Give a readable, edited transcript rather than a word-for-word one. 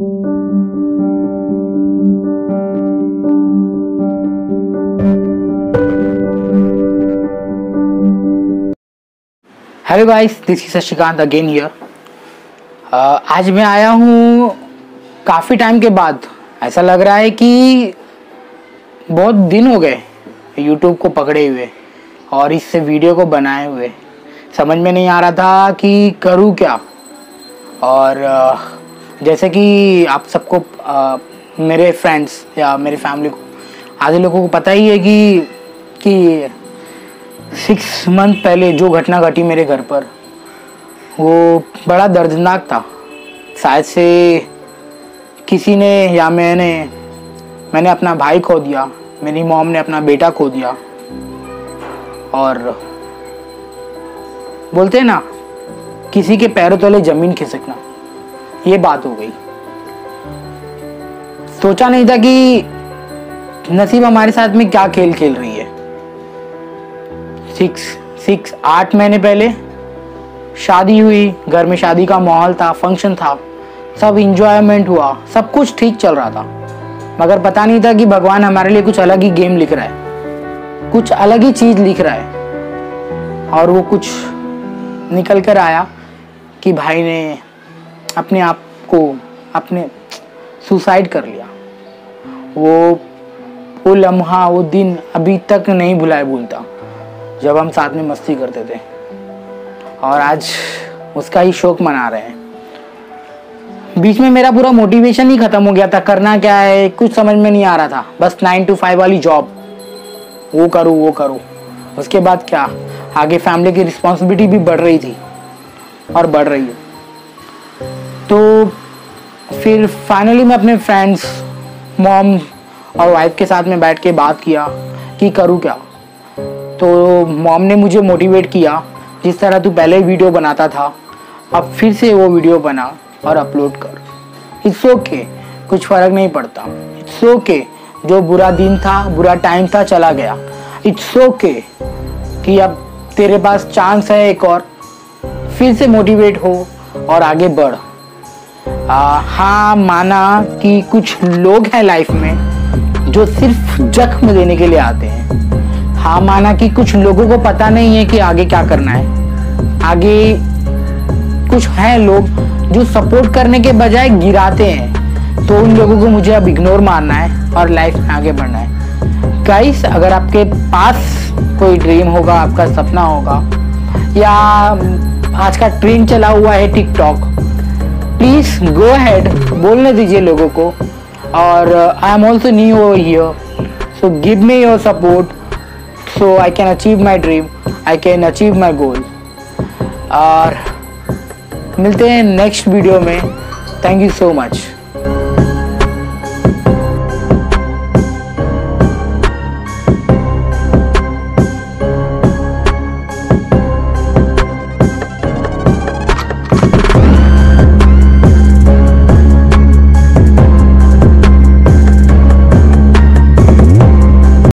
Hello guys, this is Shashikant again here. आज मैं आया हूँ काफ़ी टाइम के बाद। ऐसा लग रहा है कि बहुत दिन हो गए यूट्यूब को पकड़े हुए और इससे वीडियो को बनाए हुए। समझ में नहीं आ रहा था कि करूँ क्या। और जैसे कि आप सबको, मेरे फ्रेंड्स या मेरी फैमिली को, आधे लोगों को पता ही है कि 6 मंथ पहले जो घटना घटी मेरे घर पर, वो बड़ा दर्दनाक था। शायद से किसी ने या मैंने अपना भाई खो दिया, मेरी मॉम ने अपना बेटा खो दिया। और बोलते हैं ना, किसी के पैरों तले जमीन खिसकना, ये बात हो गई। सोचा नहीं था कि नसीब हमारे साथ में क्या खेल खेल रही है। 8 महीने पहले शादी हुई, घर में शादी का माहौल था, फंक्शन था, सब इंजॉयमेंट हुआ, सब कुछ ठीक चल रहा था। मगर पता नहीं था कि भगवान हमारे लिए कुछ अलग ही गेम लिख रहा है, कुछ अलग ही चीज़ लिख रहा है। और वो कुछ निकल कर आया कि भाई ने अपने आप को सुसाइड कर लिया। वो लम्हा, वो दिन अभी तक नहीं भूलता जब हम साथ में मस्ती करते थे। और आज उसका ही शोक मना रहे हैं। बीच में मेरा पूरा मोटिवेशन ही खत्म हो गया था। करना क्या है कुछ समझ में नहीं आ रहा था। बस 9 to 5 वाली जॉब, वो करूँ। उसके बाद क्या, आगे फैमिली की रिस्पॉन्सिबिलिटी भी बढ़ रही थी और बढ़ रही है। तो फिर फाइनली मैं अपने फ्रेंड्स, मॉम और वाइफ के साथ में बैठ के बात किया कि करूँ क्या। तो मॉम ने मुझे मोटिवेट किया, जिस तरह तू पहले वीडियो बनाता था, अब फिर से वो वीडियो बना और अपलोड कर। इट्स ओके, कुछ फ़र्क नहीं पड़ता। इट्स ओके, जो बुरा दिन था, बुरा टाइम था, चला गया। इट्स ओके कि अब तेरे पास चांस है एक और, फिर से मोटिवेट हो और आगे बढ़। हाँ, माना कि कुछ लोग हैं लाइफ में जो सिर्फ जख्म देने के लिए आते हैं। हाँ, माना कि कुछ लोगों को पता नहीं है कि आगे क्या करना है। आगे कुछ हैं लोग जो सपोर्ट करने के बजाय गिराते हैं। तो उन लोगों को मुझे अब इग्नोर मारना है और लाइफ में आगे बढ़ना है। गाइस, अगर आपके पास कोई ड्रीम होगा, आपका सपना होगा, या आज का ट्रेंड चला हुआ है टिकटॉक, प्लीज़ गो अहेड, बोलने दीजिए लोगों को। और I am also new here, so give me your support so I can achieve my dream, I can achieve my goal। और मिलते हैं नेक्स्ट वीडियो में। Thank you so much.